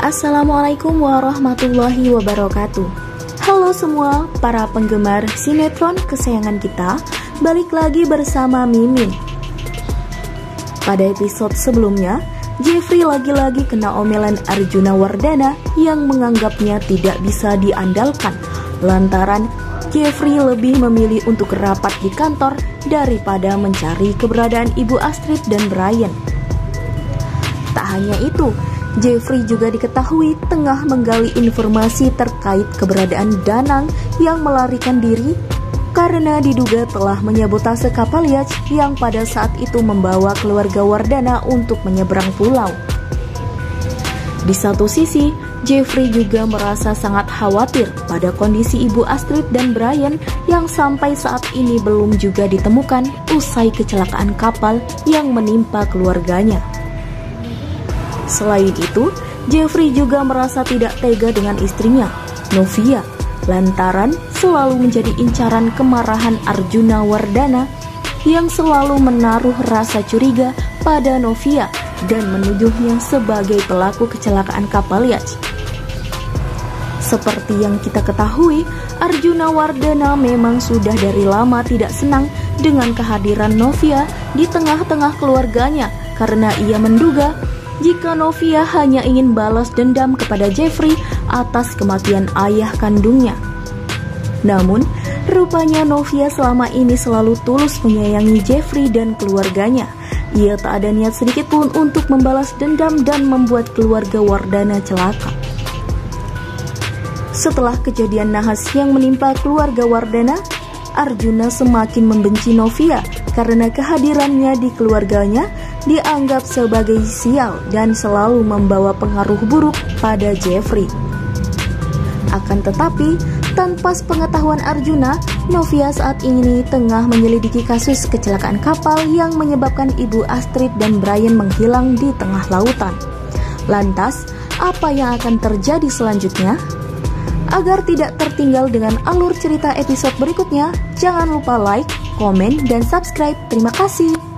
Assalamualaikum warahmatullahi wabarakatuh. Halo semua para penggemar sinetron kesayangan kita, balik lagi bersama Mimin. Pada episode sebelumnya, Jeffrey lagi-lagi kena omelan Arjuna Wardana yang menganggapnya tidak bisa diandalkan lantaran Jeffrey lebih memilih untuk rapat di kantor daripada mencari keberadaan Ibu Astrid dan Brian. Tak hanya itu, Jeffrey juga diketahui tengah menggali informasi terkait keberadaan Danang yang melarikan diri karena diduga telah menyabotase kapal yacht yang pada saat itu membawa keluarga Wardana untuk menyeberang pulau. Di satu sisi, Jeffrey juga merasa sangat khawatir pada kondisi Ibu Astrid dan Brian yang sampai saat ini belum juga ditemukan usai kecelakaan kapal yang menimpa keluarganya. Selain itu, Jeffrey juga merasa tidak tega dengan istrinya, Novia, lantaran selalu menjadi incaran kemarahan Arjuna Wardana yang selalu menaruh rasa curiga pada Novia dan menuduhnya sebagai pelaku kecelakaan kapal yacht. Seperti yang kita ketahui, Arjuna Wardana memang sudah dari lama tidak senang dengan kehadiran Novia di tengah-tengah keluarganya karena ia menduga jika Novia hanya ingin balas dendam kepada Jeffrey atas kematian ayah kandungnya. Namun, rupanya Novia selama ini selalu tulus menyayangi Jeffrey dan keluarganya. Ia tak ada niat sedikit pun untuk membalas dendam dan membuat keluarga Wardana celaka. Setelah kejadian nahas yang menimpa keluarga Wardana, Arjuna semakin membenci Novia karena kehadirannya di keluarganya dianggap sebagai sial dan selalu membawa pengaruh buruk pada Jeffrey. Akan tetapi, tanpa sepengetahuan Arjuna, Novia saat ini tengah menyelidiki kasus kecelakaan kapal yang menyebabkan Ibu Astrid dan Brian menghilang di tengah lautan. Lantas, apa yang akan terjadi selanjutnya? Agar tidak tertinggal dengan alur cerita episode berikutnya, jangan lupa like, komen, dan subscribe. Terima kasih.